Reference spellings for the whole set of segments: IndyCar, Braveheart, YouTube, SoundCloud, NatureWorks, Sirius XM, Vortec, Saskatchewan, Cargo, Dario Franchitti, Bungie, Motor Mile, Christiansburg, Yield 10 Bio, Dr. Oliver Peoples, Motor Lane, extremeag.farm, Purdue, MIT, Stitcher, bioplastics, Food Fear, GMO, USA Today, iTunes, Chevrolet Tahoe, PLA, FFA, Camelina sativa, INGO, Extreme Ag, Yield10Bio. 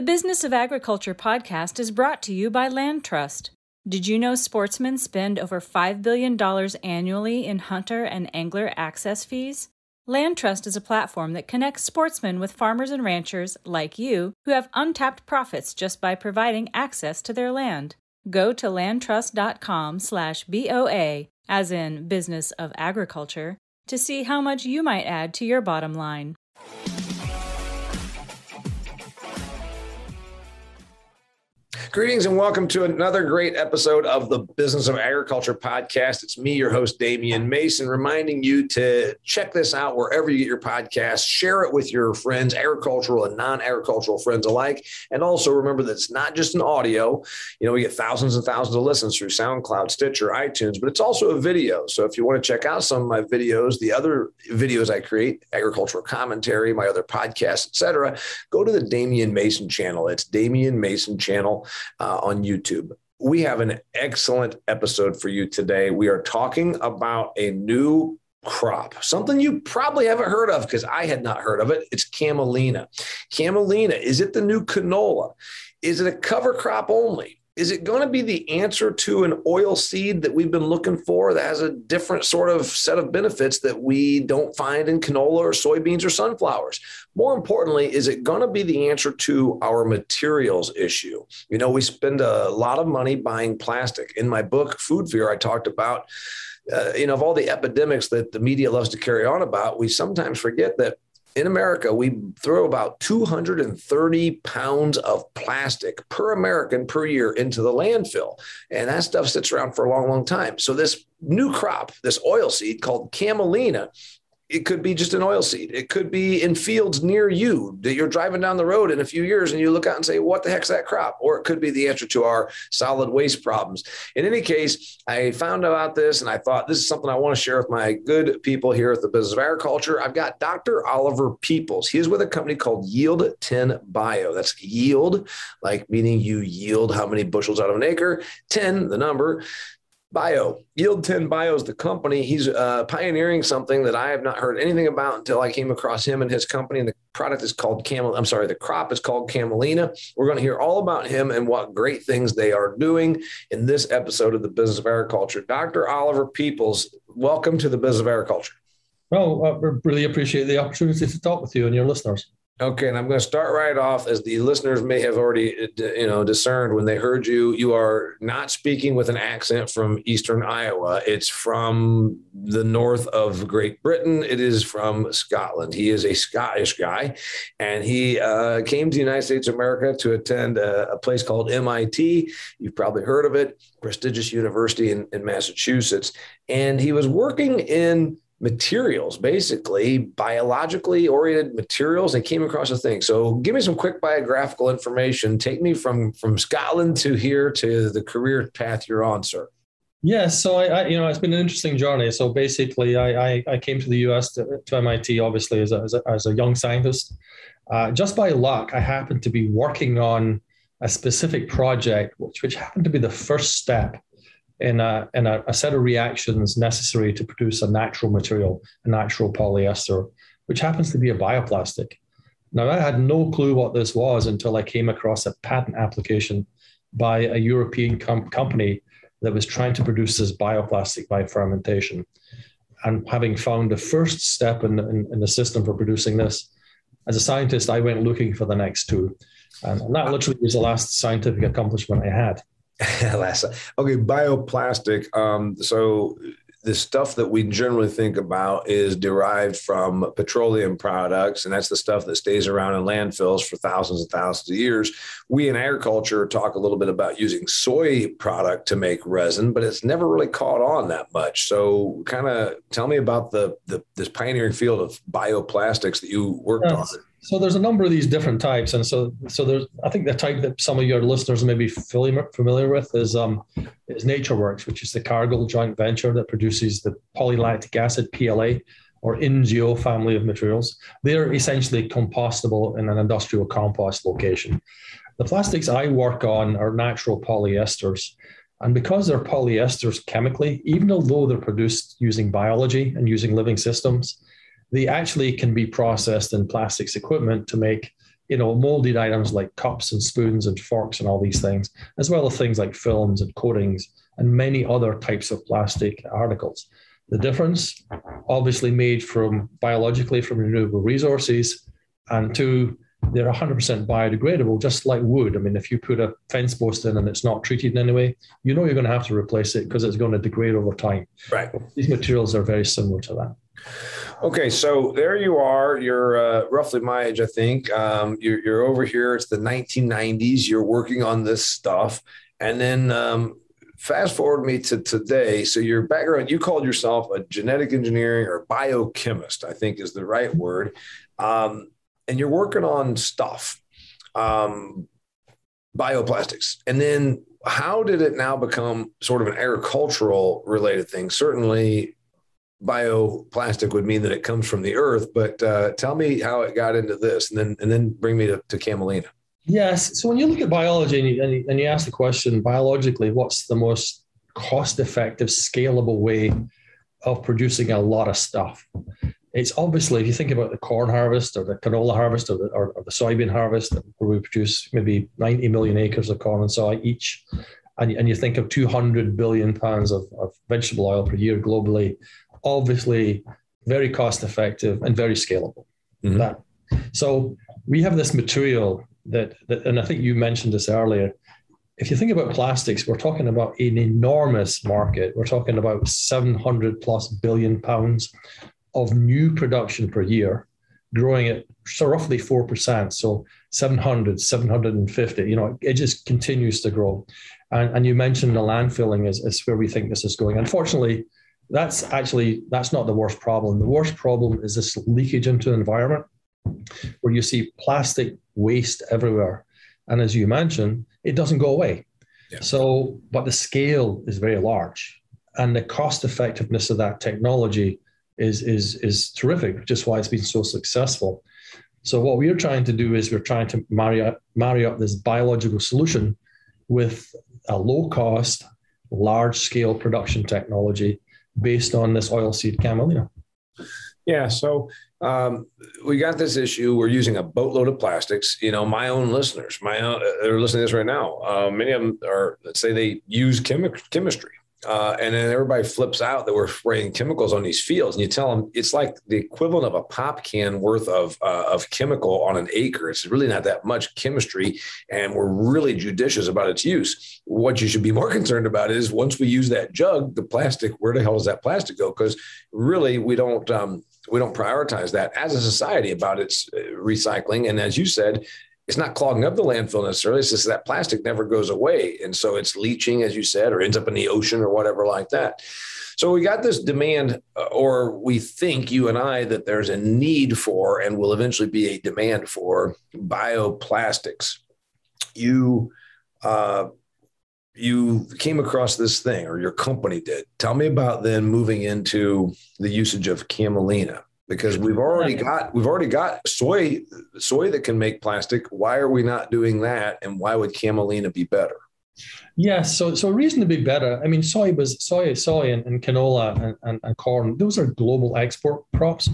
The Business of Agriculture podcast is brought to you by Land Trust. Did you know sportsmen spend over $5 billion annually in hunter and angler access fees? Land Trust is a platform that connects sportsmen with farmers and ranchers like you who have untapped profits just by providing access to their land. Go to LandTrust.com/BOA, as in Business of Agriculture, to see how much you might add to your bottom line. Greetings and welcome to another great episode of the Business of Agriculture podcast. It's me, your host, Damian Mason, reminding you to check this out wherever you get your podcast. Share it with your friends, agricultural and non-agricultural friends alike. And also remember that it's not just an audio. You know, we get thousands and thousands of listens through SoundCloud, Stitcher, iTunes, but it's also a video. So if you want to check out some of my videos, the other videos I create, agricultural commentary, my other podcasts, etc., go to the Damian Mason channel. It's Damian Mason channel. On YouTube. We have an excellent episode for you today. We are talking about a new crop, something you probably haven't heard of because I had not heard of it. It's Camelina. Camelina, is it the new canola? Is it a cover crop only? Is it going to be the answer to an oil seed that we've been looking for that has a different sort of set of benefits that we don't find in canola or soybeans or sunflowers? More importantly, is it going to be the answer to our materials issue? You know, we spend a lot of money buying plastic. In my book, Food Fear, I talked about, you know, of all the epidemics that the media loves to carry on about, we sometimes forget that in America, we throw about 230 pounds of plastic per American per year into the landfill. And that stuff sits around for a long, long time. So this new crop, this oilseed called Camelina, it could be just an oilseed. It could be in fields near you that you're driving down the road in a few years and you look out and say, what the heck's that crop? Or it could be the answer to our solid waste problems. In any case, I found out about this and I thought this is something I want to share with my good people here at the Business of Agriculture. I've got Dr. Oliver Peoples. He is with a company called Yield 10 Bio. That's yield, like meaning you yield how many bushels out of an acre, 10, the number. Bio. Yield 10 Bio is the company. He's pioneering something that I have not heard anything about until I came across him and his company. And the product is called the crop is called Camelina. We're going to hear all about him and what great things they are doing in this episode of the Business of Agriculture. Dr. Oliver Peoples, welcome to the Business of Agriculture. Well, I really appreciate the opportunity to talk with you and your listeners. Okay, and I'm going to start right off, as the listeners may have already, you know, discerned when they heard you. You are not speaking with an accent from Eastern Iowa. It's from the north of Great Britain. It is from Scotland. He is a Scottish guy, and he came to the United States of America to attend a place called MIT. You've probably heard of it, prestigious university in Massachusetts. And he was working in materials, basically biologically oriented materials, and came across a thing. So give me some quick biographical information. Take me from Scotland to here to the career path you're on, sir. Yes. Yeah, so I, you know, it's been an interesting journey. So basically I came to the US to MIT, obviously as a young scientist, just by luck. I happened to be working on a specific project, which happened to be the first step in a set of reactions necessary to produce a natural material, a natural polyester, which happens to be a bioplastic. Now, I had no clue what this was until I came across a patent application by a European company that was trying to produce this bioplastic by fermentation. And having found the first step in the system for producing this, as a scientist, I went looking for the next two. And that literally was the last scientific accomplishment I had. Okay, bioplastic. So the stuff that we generally think about is derived from petroleum products, and that's the stuff that stays around in landfills for thousands and thousands of years. We in agriculture talk a little bit about using soy product to make resin, but it's never really caught on that much. So kind of tell me about this pioneering field of bioplastics that you worked on. So there's a number of these different types. And so there's, I think the type that some of your listeners may be familiar with is NatureWorks, which is the Cargill joint venture that produces the polylactic acid, PLA, or INGO family of materials. They're essentially compostable in an industrial compost location. The plastics I work on are natural polyesters. And because they're polyesters chemically, even although they're produced using biology and using living systems, they actually can be processed in plastics equipment to make you know, molded items like cups and spoons and forks and all these things, as well as things like films and coatings and many other types of plastic articles. The difference, obviously made from biologically from renewable resources, and two, they're 100% biodegradable, just like wood. I mean, if you put a fence post in and it's not treated in any way, you know you're going to have to replace it because it's going to degrade over time. Right. These materials are very similar to that. Okay, so there you are. You're roughly my age, I think. You're over here. It's the 1990s. You're working on this stuff. And then fast forward me to today. So your background, you called yourself a genetic engineering or biochemist, I think is the right word. And you're working on stuff, bioplastics. And then how did it now become sort of an agricultural related thing? Certainly bioplastic would mean that it comes from the earth, but tell me how it got into this, and then bring me to Camelina. Yes. So when you look at biology and you ask the question, biologically, what's the most cost-effective, scalable way of producing a lot of stuff? It's obviously, if you think about the corn harvest or the canola harvest or the soybean harvest, where we produce maybe 90 million acres of corn and soy each, and you think of 200 billion pounds of vegetable oil per year globally, obviously very cost-effective and very scalable. Mm-hmm. So we have this material that, and I think you mentioned this earlier, if you think about plastics, we're talking about an enormous market. We're talking about 700 plus billion pounds of new production per year, growing at roughly 4%. So 700, 750, you know, it just continues to grow. And you mentioned the landfilling is where we think this is going. Unfortunately, that's not the worst problem. The worst problem is this leakage into the environment, where you see plastic waste everywhere. And as you mentioned, it doesn't go away. Yeah. So, but the scale is very large, and the cost effectiveness of that technology is terrific, which is why it's been so successful. So what we're trying to do is we're trying to marry up this biological solution with a low cost, large scale production technology based on this oilseed camelina. Yeah. So we got this issue. We're using a boatload of plastics. You know, my own listeners, they're listening to this right now. Many of them are, let's say they use chemistry. And then everybody flips out that we're spraying chemicals on these fields, and you tell them it's like the equivalent of a pop can worth of chemical on an acre. It's really not that much chemistry, and we're really judicious about its use. What you should be more concerned about is once we use that jug, the plastic, where the hell does that plastic go? Because really we don't prioritize that as a society about its recycling. And as you said, it's not clogging up the landfill necessarily. It's just that plastic never goes away. And so it's leaching, as you said, or ends up in the ocean or whatever like that. So we got this demand, or we think, you and I, that there's a need for, and will eventually be a demand for, bioplastics. You came across this thing, or your company did. Tell me about then moving into the usage of camelina. Because we've already got soy that can make plastic. Why are we not doing that? And why would camelina be better? Yeah, so reason to be better. I mean, soy and canola and corn, those are global export crops.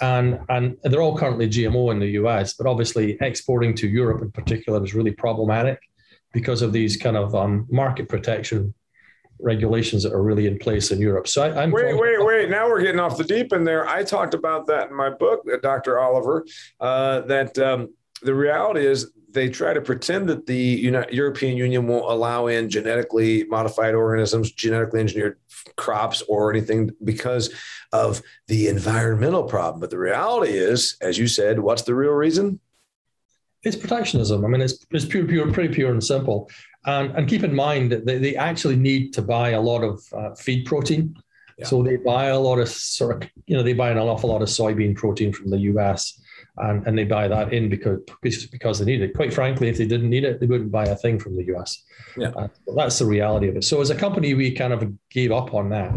And they're all currently GMO in the US, but obviously exporting to Europe in particular is really problematic because of these kind of market protection regulations that are really in place in Europe. So wait, now we're getting off the deep end there. I talked about that in my book, Dr. Oliver, that the reality is they try to pretend that the European Union won't allow in genetically modified organisms, genetically engineered crops or anything because of the environmental problem. But the reality is, as you said, what's the real reason? It's protectionism. I mean, it's pretty pure and simple. And keep in mind that they actually need to buy a lot of feed protein. Yeah. So they buy a lot of an awful lot of soybean protein from the US, and they buy that in because they need it. Quite frankly, if they didn't need it, they wouldn't buy a thing from the US. Yeah. That's the reality of it. So as a company, we kind of gave up on that.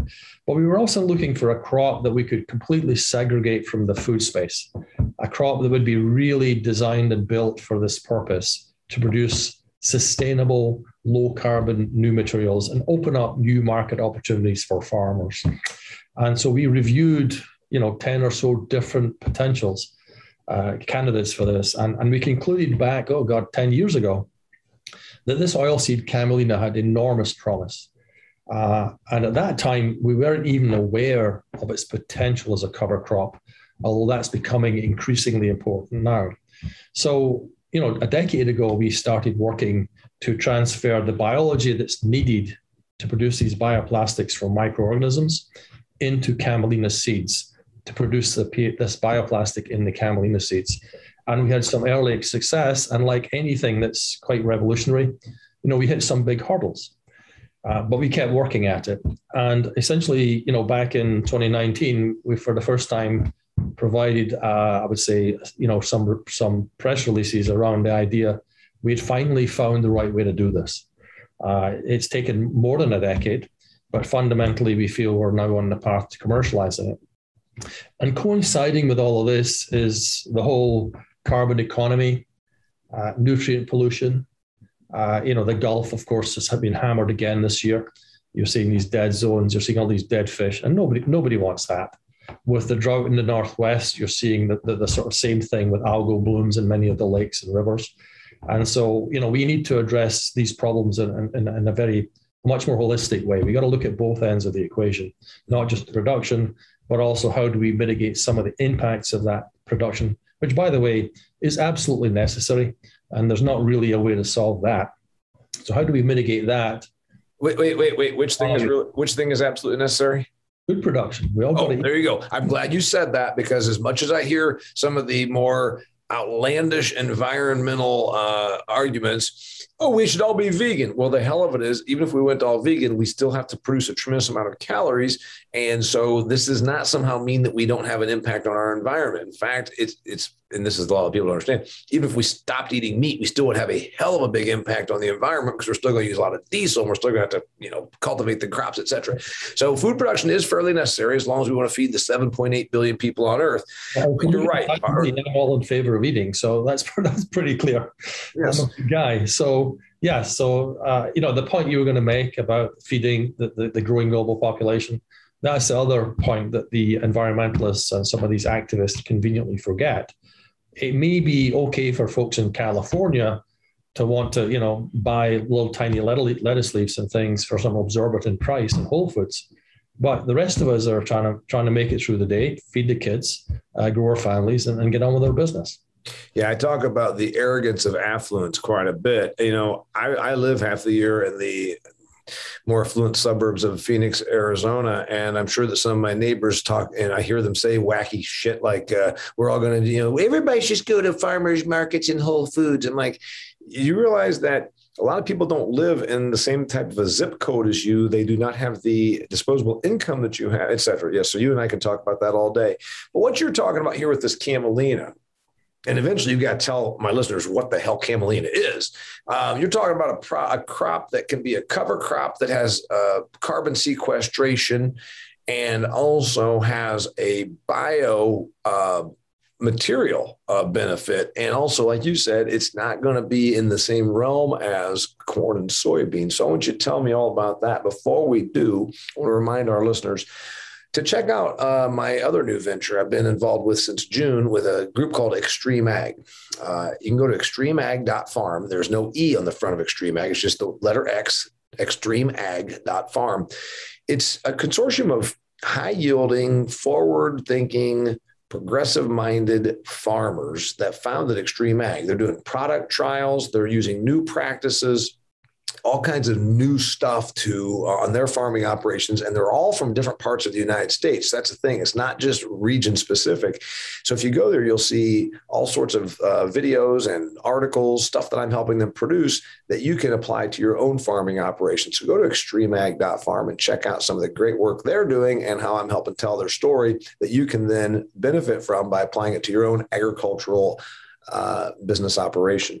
But we were also looking for a crop that we could completely segregate from the food space, a crop that would be really designed and built for this purpose to produce sustainable, low-carbon new materials and open up new market opportunities for farmers. And so we reviewed, 10 or so different potentials. candidates for this. And we concluded back, 10 years ago, that this oilseed camelina had enormous promise. And at that time, we weren't even aware of its potential as a cover crop, although that's becoming increasingly important now. So, you know, a decade ago, we started working to transfer the biology that's needed to produce these bioplastics from microorganisms into camelina seeds to produce this bioplastic in the camelina seeds. And we had some early success, and like anything that's quite revolutionary, you know, we hit some big hurdles. But we kept working at it. And essentially, you know, back in 2019, we, for the first time, provided, I would say, you know, some press releases around the idea we had finally found the right way to do this. It's taken more than a decade, but fundamentally, we feel we're now on the path to commercializing it. And coinciding with all of this is the whole carbon economy, nutrient pollution. You know, the Gulf, of course, has been hammered again this year. You're seeing these dead zones, you're seeing all these dead fish, and nobody wants that. With the drought in the Northwest, you're seeing the sort of same thing with algal blooms in many of the lakes and rivers. And so, you know, we need to address these problems in a very much more holistic way. We got to look at both ends of the equation, not just the production, but also how do we mitigate some of the impacts of that production, which, by the way, is absolutely necessary. And there's not really a way to solve that. So how do we mitigate that? Wait. Which thing is absolutely necessary? Food production. We all got to eat. There you go. I'm glad you said that, because as much as I hear some of the more outlandish environmental arguments, we should all be vegan. Well, the hell of it is, even if we went all vegan, we still have to produce a tremendous amount of calories. And so this does not somehow mean that we don't have an impact on our environment. In fact, it's and this is a lot of people don't understand, even if we stopped eating meat, we still would have a hell of a big impact on the environment, because we're still going to use a lot of diesel, and we're still going to have to, you know, cultivate the crops, et cetera. So food production is fairly necessary as long as we want to feed the 7.8 billion people on Earth. You're right. I'm all in favor of eating. So that's pretty clear. Yes. I'm a good guy. So, yeah. So, you know, the point you were going to make about feeding the growing global population, that's the other point that the environmentalists and some of these activists conveniently forget. It may be okay for folks in California to want to, you know, buy little tiny lettuce leaves and things for some exorbitant price in Whole Foods, but the rest of us are trying to make it through the day, feed the kids, grow our families, and get on with our business. Yeah, I talk about the arrogance of affluence quite a bit. You know, I live half the year in the more affluent suburbs of Phoenix, Arizona. And I'm sure that some of my neighbors talk, and I hear them say wacky shit like, we're all going to, you know, everybody should go to farmers markets and Whole Foods. I'm like, you realize that a lot of people don't live in the same type of a zip code as you. They do not have the disposable income that you have, et cetera. Yes. So you and I can talk about that all day. But what you're talking about here with this camelina, and eventually you've got to tell my listeners what the hell camelina is. You're talking about a crop that can be a cover crop that has carbon sequestration and also has a bio material benefit. And also, like you said, it's not going to be in the same realm as corn and soybeans. So I want you to tell me all about that. Before we do, I want to remind our listeners to check out my other new venture I've been involved with since June with a group called Extreme Ag. You can go to extremeag.farm. There's no E on the front of Extreme Ag. It's just the letter X, extremeag.farm. It's a consortium of high-yielding, forward-thinking, progressive-minded farmers that founded Extreme Ag. They're doing product trials. They're using new practices, all kinds of new stuff on their farming operations. And they're all from different parts of the United States. That's the thing. It's not just region specific. So if you go there, you'll see all sorts of videos and articles, stuff that I'm helping them produce that you can apply to your own farming operations. So go to extremeag.farm and check out some of the great work they're doing and how I'm helping tell their story that you can then benefit from by applying it to your own agricultural business operation.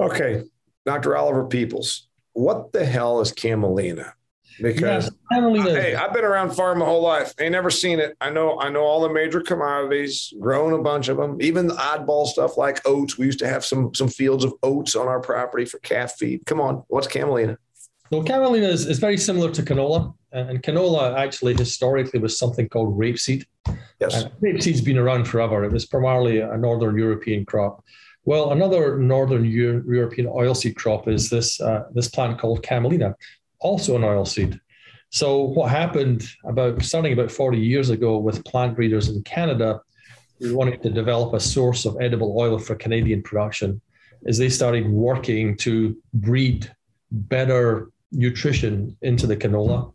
Okay. Dr. Oliver Peoples, what the hell is camelina? Because I've been around farm my whole life. Ain't never seen it. I know all the major commodities, grown a bunch of them, even the oddball stuff like oats. We used to have some fields of oats on our property for calf feed. Come on, what's camelina? Well, camelina is very similar to canola. And canola actually historically was something called rapeseed. Yes. Rapeseed's been around forever. It was primarily a Northern European crop. Well, another Northern European oilseed crop is this, this plant called Camelina, also an oilseed. So what happened starting about 40 years ago with plant breeders in Canada, we wanted to develop a source of edible oil for Canadian production, is they started working to breed better nutrition into the canola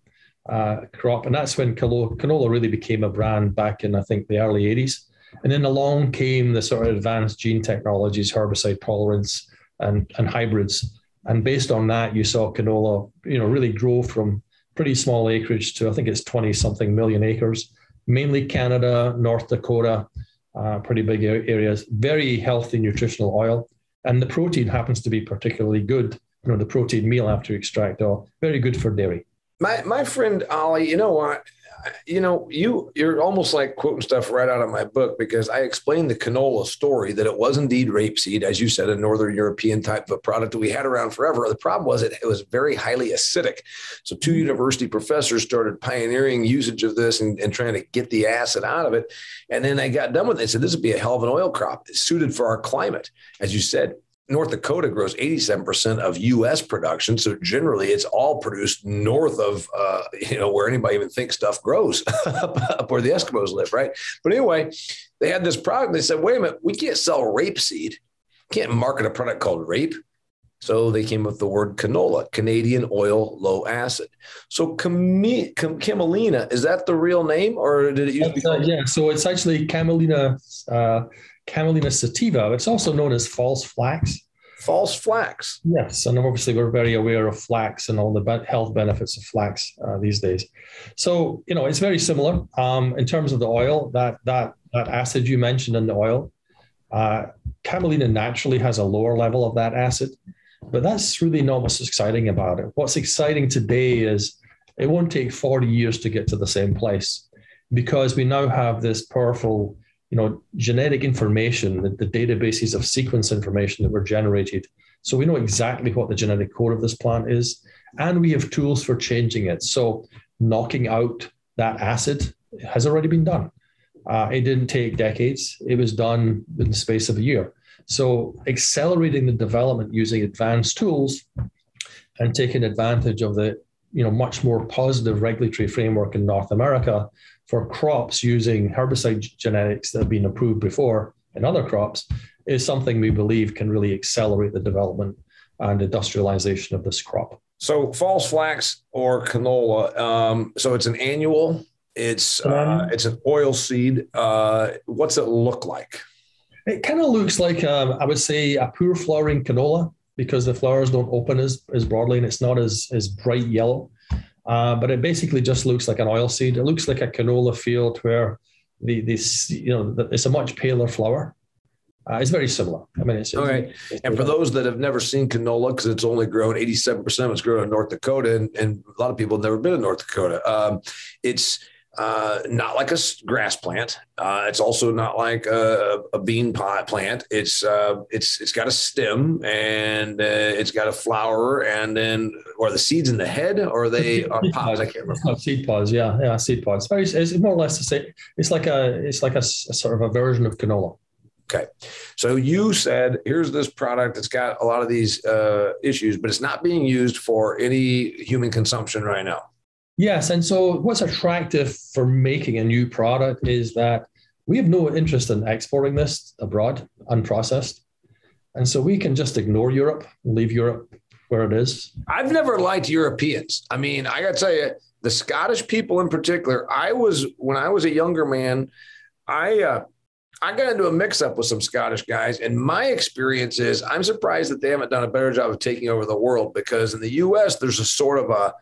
crop. And that's when canola really became a brand back in, I think, the early 80s. And then along came the sort of advanced gene technologies, herbicide tolerance and hybrids. And based on that, you saw canola, really grow from pretty small acreage to, I think it's 20-something million acres, mainly Canada, North Dakota, pretty big areas, very healthy nutritional oil. And the protein happens to be particularly good, the protein meal after you extract oil, very good for dairy. My friend, Ollie, you're almost like quoting stuff right out of my book, because I explained the canola story, that it was indeed rapeseed, as you said, a Northern European type of product that we had around forever. The problem was it was very highly acidic. So two university professors started pioneering usage of this and trying to get the acid out of it. And then they got done with it. They said, this would be a hell of an oil crop. It's suited for our climate. As you said, North Dakota grows 87% of U.S. production. So generally, it's all produced north of, where anybody even thinks stuff grows, up where the Eskimos live, right? But anyway, they had this product. They said, wait a minute, we can't sell rapeseed. Can't market a product called rape. So they came up with the word canola, Canadian oil low acid. So Camelina, is that the real name, or did it used to be? Yeah, so it's actually Camelina, Camelina sativa. It's also known as false flax. False flax. Yes, and obviously we're very aware of flax and all the health benefits of flax these days. So it's very similar in terms of the oil, that acid you mentioned in the oil. Camelina naturally has a lower level of that acid. But that's really not what's exciting about it. What's exciting today is it won't take 40 years to get to the same place, because we now have this powerful, genetic information, the databases of sequence information that were generated. So we know exactly what the genetic code of this plant is, and we have tools for changing it. So knocking out that acid has already been done. It didn't take decades. It was done in the space of a year. So accelerating the development using advanced tools and taking advantage of the much more positive regulatory framework in North America for crops using herbicide genetics that have been approved before in other crops is something we believe can really accelerate the development and industrialization of this crop. So false flax or canola, so it's an annual, it's an oil seed. What's it look like? It kind of looks like, I would say, a poor flowering canola, because the flowers don't open as broadly and it's not as bright yellow. But it basically just looks like an oilseed. It looks like a canola field where it's a much paler flower. It's very similar. I mean, it's all right. And for those that have never seen canola, because it's only grown 87% of it's grown in North Dakota, and a lot of people have never been in North Dakota. It's not like a grass plant. It's also not like a bean pot plant. It's got a stem, and it's got a flower, and then are the seeds in the head, or are they on pods? I can't remember. Oh, seed pods, yeah, seed pods. It's more or less the same. It's like a sort of a version of canola. Okay, so you said here's this product that's got a lot of these issues, but it's not being used for any human consumption right now. Yes. And so what's attractive for making a new product is that we have no interest in exporting this abroad unprocessed. And so we can just ignore Europe, leave Europe where it is. I've never liked Europeans. I mean, I got to tell you, the Scottish people in particular, when I was a younger man, I got into a mix-up with some Scottish guys, and my experience is I'm surprised that they haven't done a better job of taking over the world, because in the U.S., there's a sort of a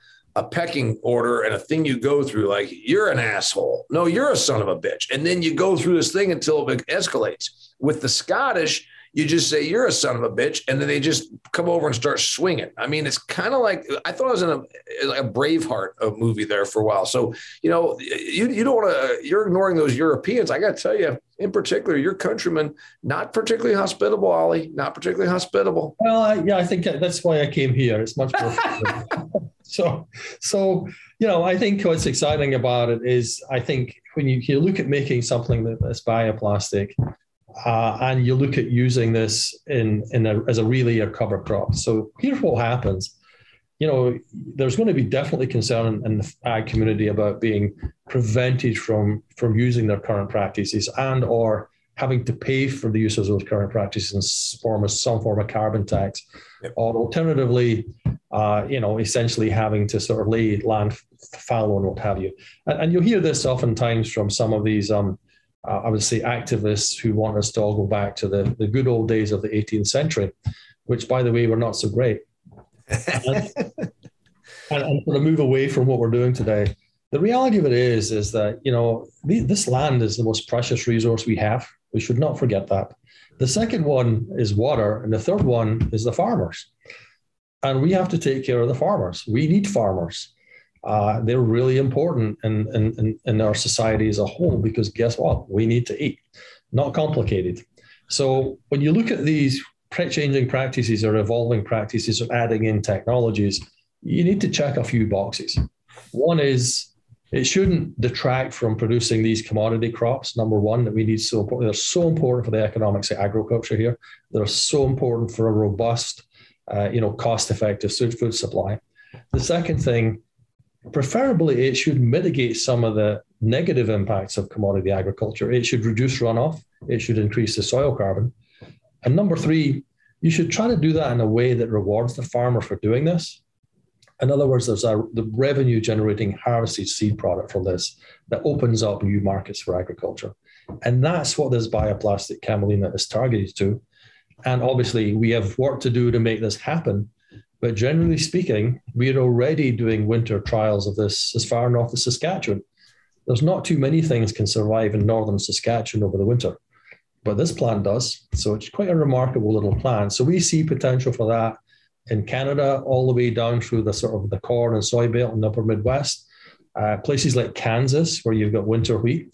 pecking order and a thing you go through, like, you're an asshole. No, you're a son of a bitch. And then you go through this thing until it escalates. With the Scottish, you just say, you're a son of a bitch. And then they just come over and start swinging. I mean, it's kind of like, I thought I was in a Braveheart movie there for a while. So, you don't want to, you're ignoring those Europeans. I got to tell you, in particular, your countrymen, not particularly hospitable, Ollie, not particularly hospitable. Well, I think that's why I came here. It's much more So, you know, I think what's exciting about it is, I think when you look at making something that's bioplastic, and you look at using this as a really a cover crop. So here's what happens. You know, there's going to be definitely concern in the ag community about being prevented from using their current practices and or having to pay for the use of those current practices in some form of carbon tax, or alternatively, you know, essentially having to sort of lay land fallow and what have you. And you'll hear this oftentimes from some of these, I would say, activists who want us to all go back to the good old days of the 18th century, which, by the way, were not so great. and sort of move away from what we're doing today. The reality of it is that, you know, this land is the most precious resource we have. We should not forget that. The second one is water, and the third one is the farmers. And we have to take care of the farmers. We need farmers. They're really important in our society as a whole, because guess what? We need to eat. Not complicated. So when you look at these changing practices or evolving practices or adding in technologies, you need to check a few boxes. One is, it shouldn't detract from producing these commodity crops, number one, that we need so important. They're so important for the economics of agriculture here. They're so important for a robust, cost-effective food supply. The second thing, preferably, it should mitigate some of the negative impacts of commodity agriculture. It should reduce runoff. It should increase the soil carbon. And number three, you should try to do that in a way that rewards the farmer for doing this. In other words, there's the revenue-generating harvested seed product from this that opens up new markets for agriculture. And that's what this bioplastic Camelina is targeted to. And obviously, we have work to do to make this happen. But generally speaking, we are already doing winter trials of this as far north as Saskatchewan. There's not too many things can survive in northern Saskatchewan over the winter, but this plant does. So it's quite a remarkable little plant. So we see potential for that in Canada, all the way down through the sort of the corn and soy belt in the upper Midwest, places like Kansas, where you've got winter wheat,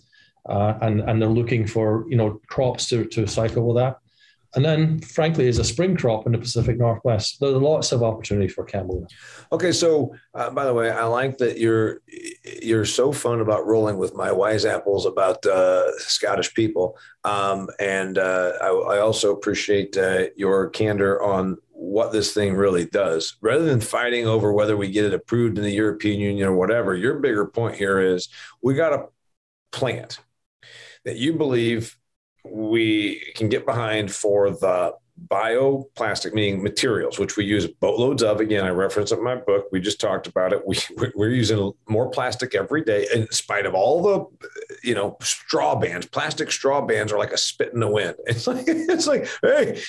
and they're looking for, you know, crops to cycle with that. And then, frankly, as a spring crop in the Pacific Northwest, there are lots of opportunity for Camelina. Okay, so by the way, I like that you're so fun about rolling with my wise apples about Scottish people, and I also appreciate your candor on what this thing really does. Rather than fighting over whether we get it approved in the European Union or whatever, your bigger point here is we got a plant that you believe we can get behind for the bioplastic, meaning materials, which we use boatloads of. Again, I reference it in my book. We just talked about it. We're using more plastic every day, in spite of all the, you know, straw bans. Plastic straw bans are like a spit in the wind. It's like, hey,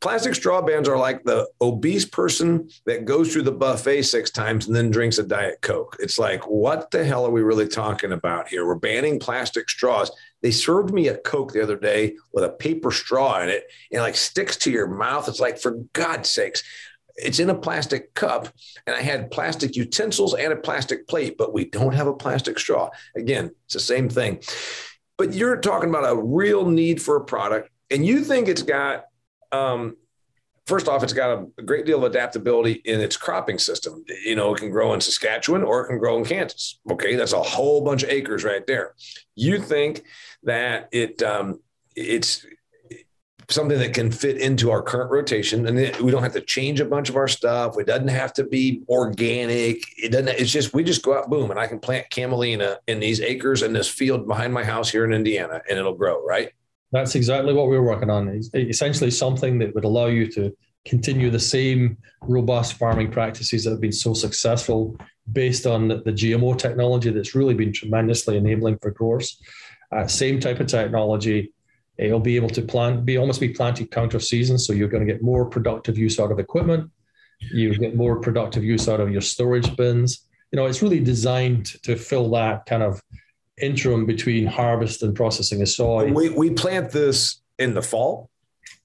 plastic straw bans are like the obese person that goes through the buffet 6 times and then drinks a Diet Coke. It's like, what the hell are we really talking about here? We're banning plastic straws. They served me a Coke the other day with a paper straw in it, and it like sticks to your mouth. It's like, for God's sakes, it's in a plastic cup, and I had plastic utensils and a plastic plate, but we don't have a plastic straw. Again, it's the same thing. But you're talking about a real need for a product, and you think it's got, first off, it's got a great deal of adaptability in its cropping system. You know, it can grow in Saskatchewan or it can grow in Kansas. Okay, that's a whole bunch of acres right there. You think that it's something that can fit into our current rotation, and we don't have to change a bunch of our stuff. It doesn't have to be organic. It doesn't. It's just, we just go out, boom, and I can plant Camelina in these acres in this field behind my house here in Indiana, and it'll grow, right? That's exactly what we're working on. It's essentially something that would allow you to continue the same robust farming practices that have been so successful based on the GMO technology that's really been tremendously enabling for growers. Same type of technology. It'll be able to almost be planted counter season. So you're going to get more productive use out of equipment. You get more productive use out of your storage bins. You know, it's really designed to fill that kind of interim between harvest and processing of soy. We plant this in the fall?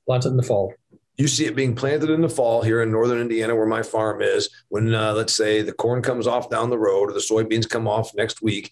Plant it in the fall. You see it being planted in the fall here in northern Indiana where my farm is, when, let's say, the corn comes off down the road or the soybeans come off next week.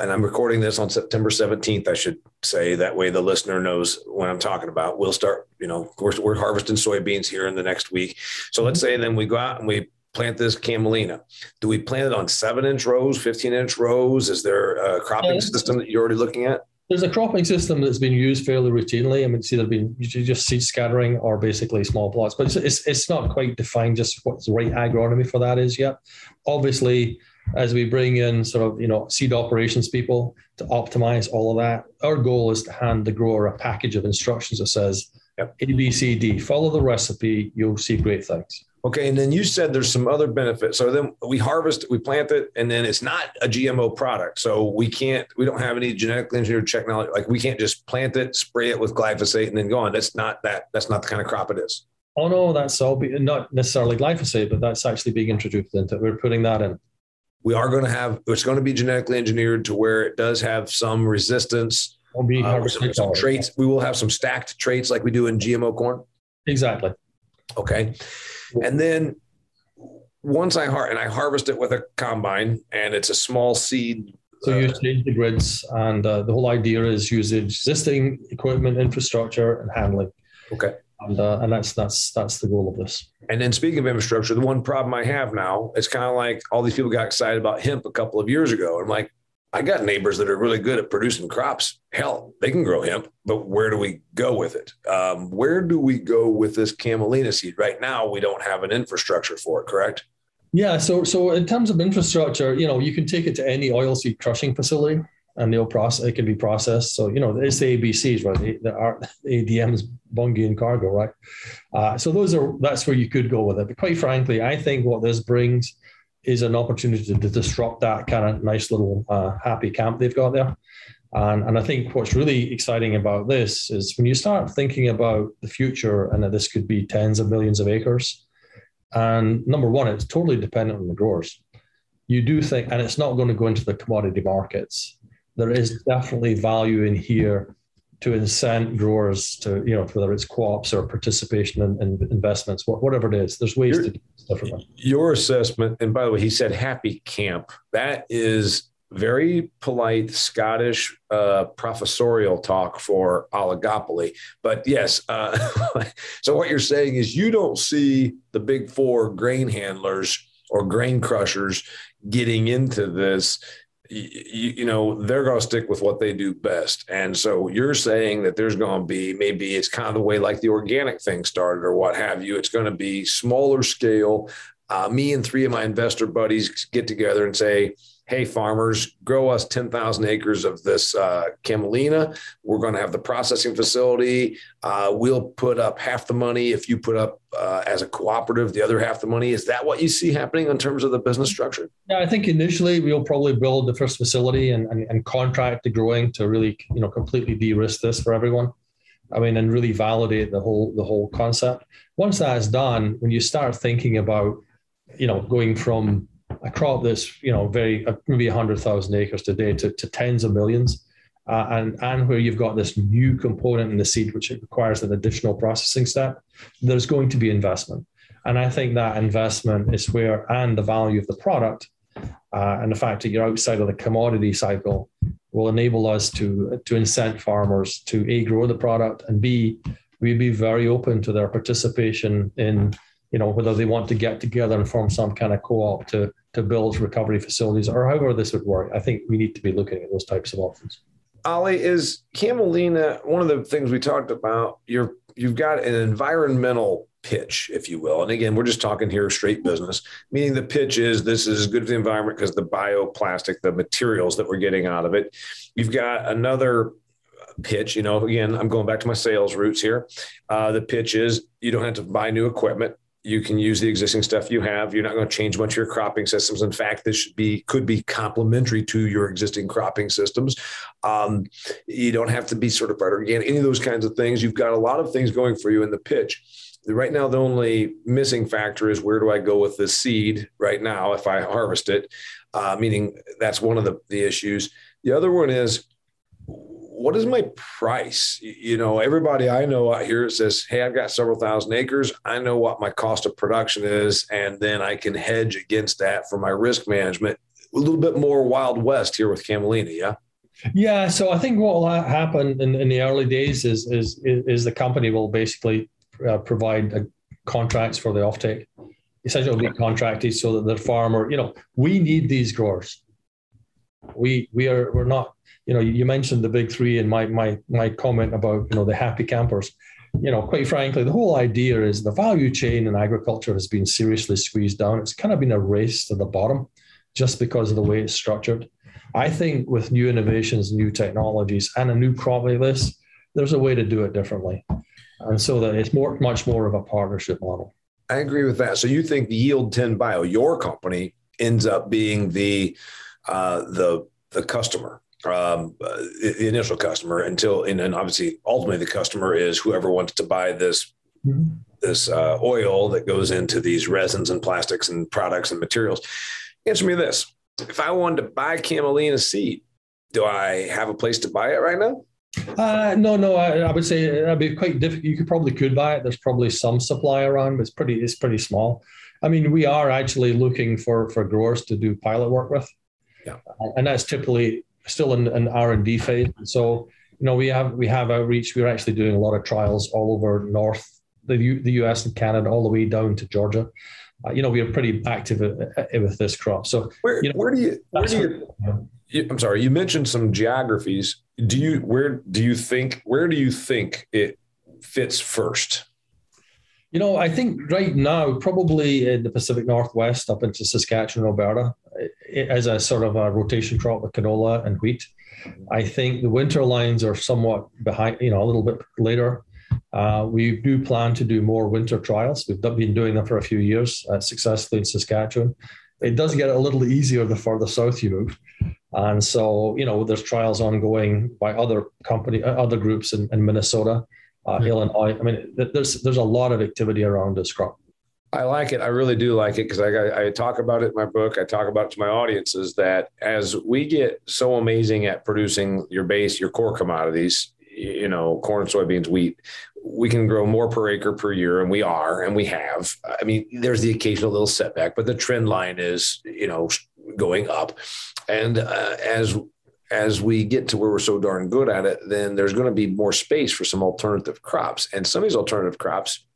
And I'm recording this on September 17th, I should say. That way the listener knows what I'm talking about. We'll start, you know, of course, we're harvesting soybeans here in the next week. So let's say then we go out and we plant this camelina? Do we plant it on 7-inch rows, 15-inch rows? Is there a cropping system that you're already looking at? There's a cropping system that's been used fairly routinely. I mean, it's either been just seed scattering or basically small plots, but it's not quite defined just what the right agronomy for that is yet. Obviously, as we bring in sort of, you know, seed operations people to optimize all of that, our goal is to hand the grower a package of instructions that says, yep, A, B, C, D, follow the recipe, you'll see great things. Okay, and then you said there's some other benefits. So then we harvest, we plant it, and then it's not a GMO product. So we don't have any genetically engineered technology. Like we can't just plant it, spray it with glyphosate, and then go on. That's not the kind of crop it is. Oh no, that's all. Not necessarily glyphosate, but that's actually being introduced into it. We're putting that in. We are going to have. It's going to be genetically engineered to where it does have some resistance. Some traits. We will have some stacked traits like we do in GMO corn. Exactly. Okay. And then once I harvest it with a combine, and it's a small seed. So you change the grids, and the whole idea is use the existing equipment, infrastructure, and handling. Okay. And that's the goal of this. And then speaking of infrastructure, the one problem I have now, it's kind of like all these people got excited about hemp a couple of years ago. I'm like, I got neighbors that are really good at producing crops. Hell, they can grow hemp, but where do we go with it? Where do we go with this camelina seed? Right now, we don't have an infrastructure for it, correct? Yeah. So in terms of infrastructure, you know, you can take it to any oilseed crushing facility and they'll process, it can be processed. So, you know, it's the ABCs, right? There are ADMs, Bungie and Cargo, right? So that's where you could go with it. But quite frankly, I think what this brings is an opportunity to disrupt that kind of nice little happy camp they've got there. And I think what's really exciting about this is when you start thinking about the future and that this could be tens of millions of acres, and number one, it's totally dependent on the growers. You do think, and it's not going to go into the commodity markets. There is definitely value in here to incent growers to, you know, whether it's co-ops or participation in investments, whatever it is, there's ways to do it differently. Your assessment, and by the way, he said happy camp. That is very polite Scottish professorial talk for oligopoly. But yes, so what you're saying is you don't see the big four grain handlers or grain crushers getting into this. You know, they're going to stick with what they do best. And so you're saying that there's going to be, maybe it's kind of the way like the organic thing started or what have you. It's going to be smaller scale. Me and three of my investor buddies get together and say, hey, farmers, grow us 10,000 acres of this camelina. We're going to have the processing facility. We'll put up half the money if you put up as a cooperative, the other half the money. Is that what you see happening in terms of the business structure? Yeah, I think initially we'll probably build the first facility and contract the growing to really, you know, completely de-risk this for everyone. I mean, and really validate the whole concept. Once that is done, when you start thinking about, you know, going from a crop that's, you know, very maybe 100,000 acres today to tens of millions, and where you've got this new component in the seed, which requires an additional processing step, there's going to be investment. And I think that investment is where, and the value of the product and the fact that you're outside of the commodity cycle will enable us to incent farmers to A, grow the product, and B, we'd be very open to their participation in, you know, whether they want to get together and form some kind of co-op to build recovery facilities or however this would work. I think we need to be looking at those types of options. Ollie, is camelina, one of the things we talked about, you've got an environmental pitch, if you will. And again, we're just talking here straight business, meaning the pitch is this is good for the environment because the bioplastic, the materials that we're getting out of it. You've got another pitch, you know, again, I'm going back to my sales roots here. The pitch is you don't have to buy new equipment. You can use the existing stuff you have. You're not going to change much of your cropping systems. In fact, this could be complementary to your existing cropping systems. You don't have to be certified organic, any of those kinds of things. You've got a lot of things going for you in the pitch. Right now, the only missing factor is where do I go with the seed right now if I harvest it, meaning that's one of the issues. The other one is, what is my price? You know, everybody I know out here says, hey, I've got several thousand acres. I know what my cost of production is, and then I can hedge against that for my risk management. A little bit more Wild West here with camelina, yeah? Yeah, so I think what will happen in the early days is the company will basically provide contracts for the offtake. essentially will get contracted so that their farmer, you know, we need these growers. We're not, you know, you mentioned the big three in my comment about, you know, the happy campers. You know, quite frankly, the whole idea is the value chain in agriculture has been seriously squeezed down. It's kind of been a race to the bottom just because of the way it's structured. I think with new innovations, new technologies, and a new crop like this, there's a way to do it differently. And so that it's much more of a partnership model. I agree with that. So you think the Yield 10 Bio, your company, ends up being the customer, the initial customer, and obviously ultimately the customer is whoever wants to buy this this oil that goes into these resins and plastics and products and materials. Answer me this: if I wanted to buy Camelina seed, do I have a place to buy it right now? No. I would say it'd be quite difficult. You could probably buy it. There's probably some supply around, but it's pretty small. I mean, we are actually looking for growers to do pilot work with. Yeah. And that's typically still in an R&D phase. So, you know, we have outreach. We're actually doing a lot of trials all over north, the U.S. and Canada, all the way down to Georgia. You know, we are pretty active with this crop. So I'm sorry, you mentioned some geographies. Where do you think it fits first? You know, I think right now, probably in the Pacific Northwest, up into Saskatchewan, Alberta, as a sort of a rotation crop with canola and wheat. I think the winter lines are somewhat behind, you know, a little bit later. We do plan to do more winter trials. We've been doing them for a few years successfully in Saskatchewan. It does get a little easier the further south you move. And so, you know, there's trials ongoing by other groups in Minnesota. Illinois. I mean, there's a lot of activity around this crop. I like it. I really do like it because I talk about it in my book. I talk about it to my audiences that as we get so amazing at producing your core commodities, you know, corn, soybeans, wheat, we can grow more per acre per year. And we have, I mean, there's the occasional little setback, but the trend line is, you know, going up. And as we get to where we're so darn good at it, then there's going to be more space for some alternative crops. And some of these alternative crops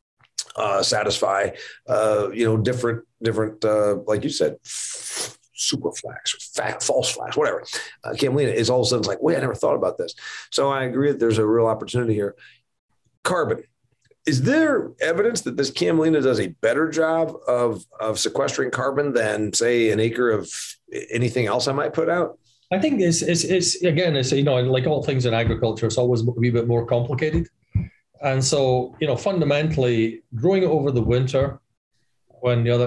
satisfy, you know, different, like you said, super flax, false flax, whatever. Camelina is all of a sudden like, wait, I never thought about this. So I agree that there's a real opportunity here. Carbon. Is there evidence that this Camelina does a better job of sequestering carbon than, say, an acre of anything else I might put out? I think it's, you know, like all things in agriculture, it's always a wee bit more complicated. And so, you know, fundamentally growing it over the winter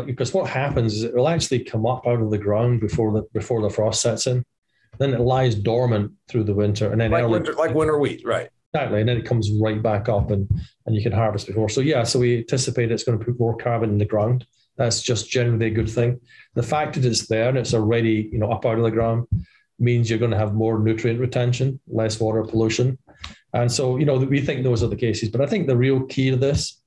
because what happens is it will actually come up out of the ground before the frost sets in, then it lies dormant through the winter. And then winter wheat, right? Exactly. And then it comes right back up and you can harvest before. So yeah, so we anticipate it's going to put more carbon in the ground. That's just generally a good thing. The fact that it's there and it's already, you know, up out of the ground means you're going to have more nutrient retention, less water pollution. And so, you know, we think those are the cases. But I think the real key to this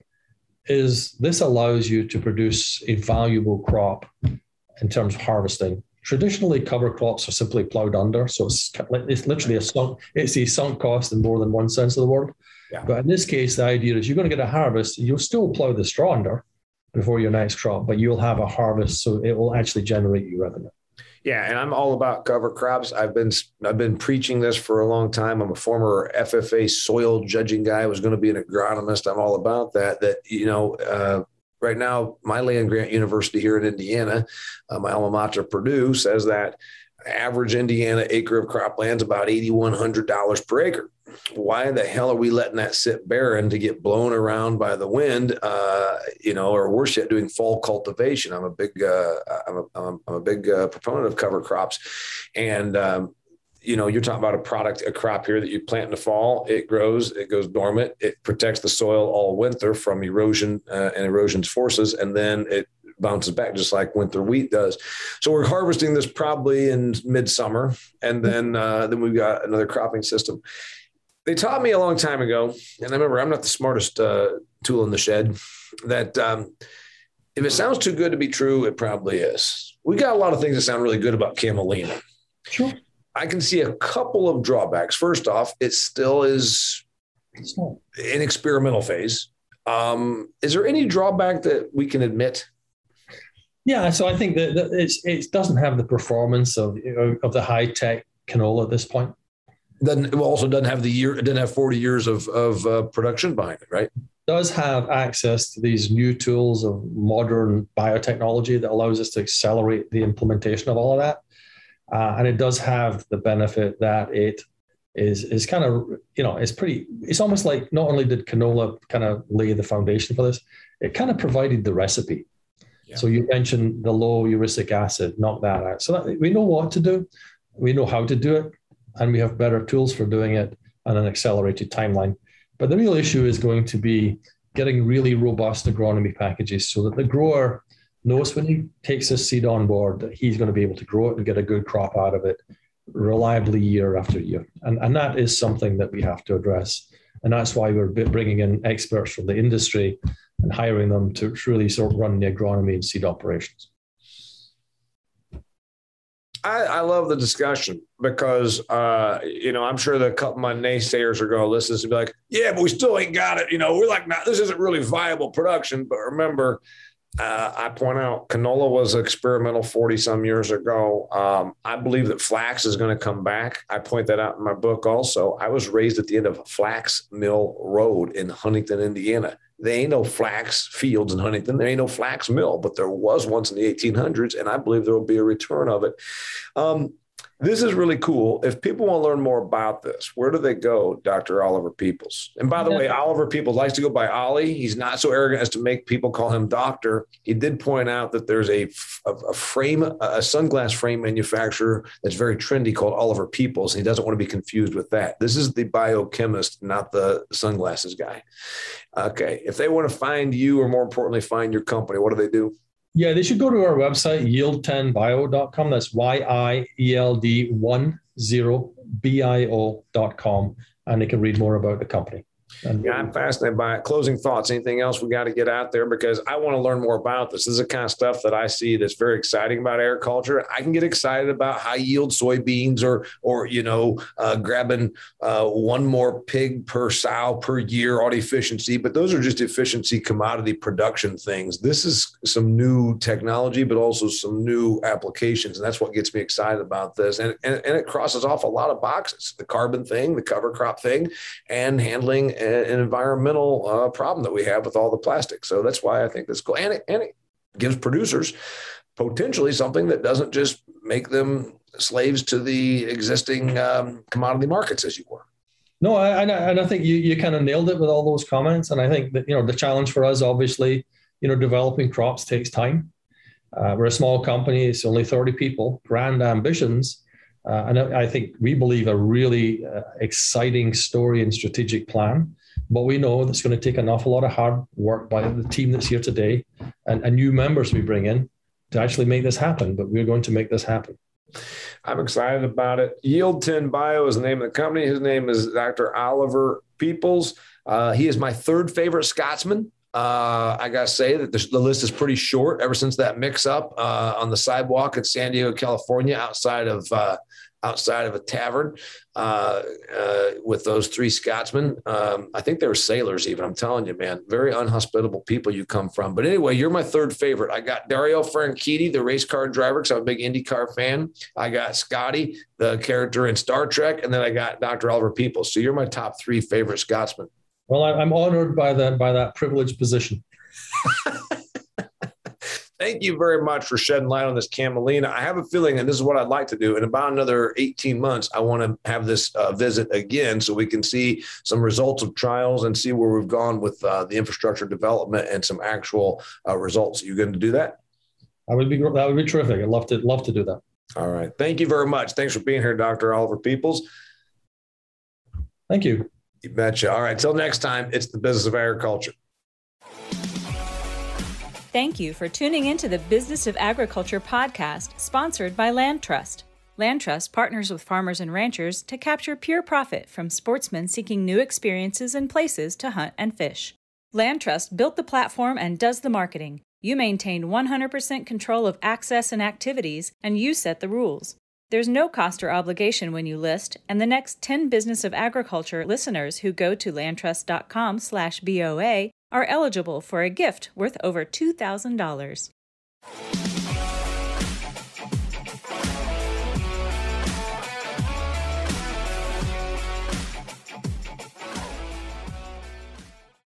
is this allows you to produce a valuable crop in terms of harvesting. Traditionally, cover crops are simply plowed under. So it's literally a sunk cost in more than one sense of the word. Yeah. But in this case, the idea is you're going to get a harvest. You'll still plow the straw under before your next crop, but you'll have a harvest. So it will actually generate you revenue. Yeah. And I'm all about cover crops. I've been preaching this for a long time. I'm a former FFA soil judging guy. I was going to be an agronomist. I'm all about that, you know, right now, my land-grant university here in Indiana, my alma mater, Purdue, says that average Indiana acre of cropland is about $8,100 per acre. Why the hell are we letting that sit barren to get blown around by the wind, you know, or worse yet, doing fall cultivation? I'm a big proponent of cover crops. And, you know, you're talking about a crop here that you plant in the fall, it grows, it goes dormant, it protects the soil all winter from erosion and erosion's forces, and then it bounces back just like winter wheat does. So we're harvesting this probably in midsummer, and then we've got another cropping system. They taught me a long time ago, and I remember I'm not the smartest tool in the shed, that if it sounds too good to be true, it probably is. We got a lot of things that sound really good about Camelina. Sure. I can see a couple of drawbacks. First off, it still is an experimental phase. Is there any drawback that we can admit? Yeah, so I think that it doesn't have the performance of the high tech canola at this point. Then also doesn't have the year. It doesn't have 40 years of production behind it, right? Does have access to these new tools of modern biotechnology that allows us to accelerate the implementation of all of that. And it does have the benefit that it is kind of, you know, it's pretty, it's almost like not only did canola kind of lay the foundation for this, it kind of provided the recipe. Yeah. So you mentioned the low uric acid, knock that out. So that, we know what to do, we know how to do it, and we have better tools for doing it on an accelerated timeline. But the real issue is going to be getting really robust agronomy packages so that the grower knows when he takes his seed on board that he's going to be able to grow it and get a good crop out of it reliably year after year. And that is something that we have to address. And that's why we're bringing in experts from the industry and hiring them to really sort of run the agronomy and seed operations. I love the discussion because, you know, I'm sure that a couple of my naysayers are going to listen and be like, yeah, but we still ain't got it. You know, we're like, nah, this isn't really viable production. But remember, I point out canola was experimental 40 some years ago. I believe that flax is going to come back. I point that out in my book. Also, I was raised at the end of Flax Mill Road in Huntington, Indiana. There ain't no flax fields in Huntington. There ain't no flax mill, but there was once in the 1800s, and I believe there will be a return of it. This is really cool. If people want to learn more about this, where do they go, Dr. Oliver Peoples? And by the way, Oliver Peoples likes to go by Ollie. He's not so arrogant as to make people call him doctor. He did point out that there's a frame, a sunglass frame manufacturer that's very trendy called Oliver Peoples. And he doesn't want to be confused with that. This is the biochemist, not the sunglasses guy. Okay. If they want to find you, or more importantly, find your company, what do they do? Yeah, they should go to our website, yield10bio.com. That's yield10bio.com. And they can read more about the company. Yeah, I'm fascinated by it. Closing thoughts, anything else we got to get out there? Because I want to learn more about this. This is the kind of stuff that I see that's very exciting about agriculture. I can get excited about high yield soybeans or you know, grabbing one more pig per sow per year on efficiency. But those are just efficiency commodity production things. This is some new technology, but also some new applications. And that's what gets me excited about this. And it crosses off a lot of boxes, the carbon thing, the cover crop thing, and handling an environmental problem that we have with all the plastic. So that's why I think this is cool. And it gives producers potentially something that doesn't just make them slaves to the existing commodity markets as you were. No, I think you kind of nailed it with all those comments. And I think that, you know, the challenge for us, obviously, you know, developing crops takes time. We're a small company. It's only 30 people, grand ambitions. And I think we believe a really exciting story and strategic plan, but we know that's going to take an awful lot of hard work by the team that's here today and new members we bring in to actually make this happen, but we're going to make this happen. I'm excited about it. Yield 10 Bio is the name of the company. His name is Dr. Oliver Peoples. He is my third favorite Scotsman. I got to say that the list is pretty short ever since that mix up on the sidewalk in San Diego, California, outside of a tavern with those three Scotsmen. I think they were sailors even. I'm telling you, man, very unhospitable people you come from. But anyway, you're my third favorite. I got Dario Franchitti, the race car driver, because I'm a big IndyCar fan. I got Scotty, the character in Star Trek. And then I got Dr. Oliver Peoples. So you're my top three favorite Scotsmen. Well, I'm honored by that privileged position. Thank you very much for shedding light on this Camelina. I have a feeling, and this is what I'd like to do, in about another 18 months, I want to have this visit again so we can see some results of trials and see where we've gone with the infrastructure development and some actual results. Are you going to do that? That would be terrific. I'd love to do that. All right. Thank you very much. Thanks for being here, Dr. Oliver Peoples. Thank you. You betcha. All right. Till next time, it's the business of agriculture. Thank you for tuning into the Business of Agriculture podcast, sponsored by Land Trust. Land Trust partners with farmers and ranchers to capture pure profit from sportsmen seeking new experiences and places to hunt and fish. Land Trust built the platform and does the marketing. You maintain 100% control of access and activities, and you set the rules. There's no cost or obligation when you list, and the next 10 Business of Agriculture listeners who go to LandTrust.com/BOA are eligible for a gift worth over $2,000.